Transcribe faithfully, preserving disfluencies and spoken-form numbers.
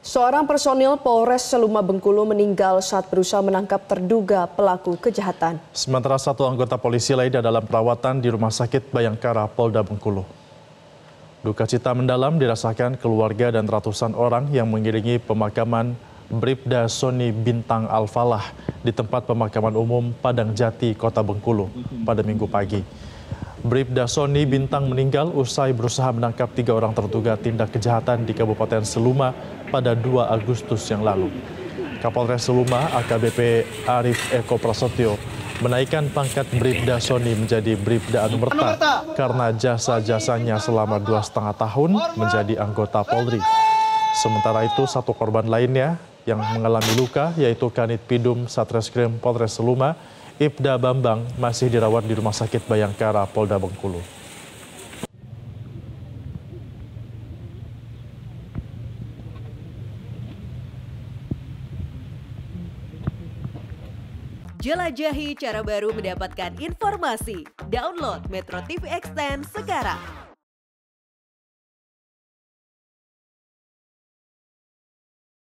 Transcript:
Seorang personil Polres Seluma Bengkulu meninggal saat berusaha menangkap terduga pelaku kejahatan. Sementara satu anggota polisi lainnya dalam perawatan di Rumah Sakit Bhayangkara, Polda Bengkulu. Duka cita mendalam dirasakan keluarga dan ratusan orang yang mengiringi pemakaman Bripda Soni Bintang Alfalah di tempat pemakaman umum Padangjati, Kota Bengkulu pada Minggu pagi. Bripda Soni Bintang meninggal usai berusaha menangkap tiga orang terduga tindak kejahatan di Kabupaten Seluma pada dua Agustus yang lalu. Kapolres Seluma A K B P Arief Eko Prasetyo menaikkan pangkat Bripda Soni menjadi Brigda Adumerta karena jasa-jasanya selama dua setengah tahun menjadi anggota Polri. Sementara itu satu korban lainnya yang mengalami luka yaitu Kanit Pidum Satreskrim Polres Seluma Ipda Bambang masih dirawat di Rumah Sakit Bhayangkara, Polda Bengkulu. Jelajahi cara baru mendapatkan informasi. Download Metro T V Xtend sekarang.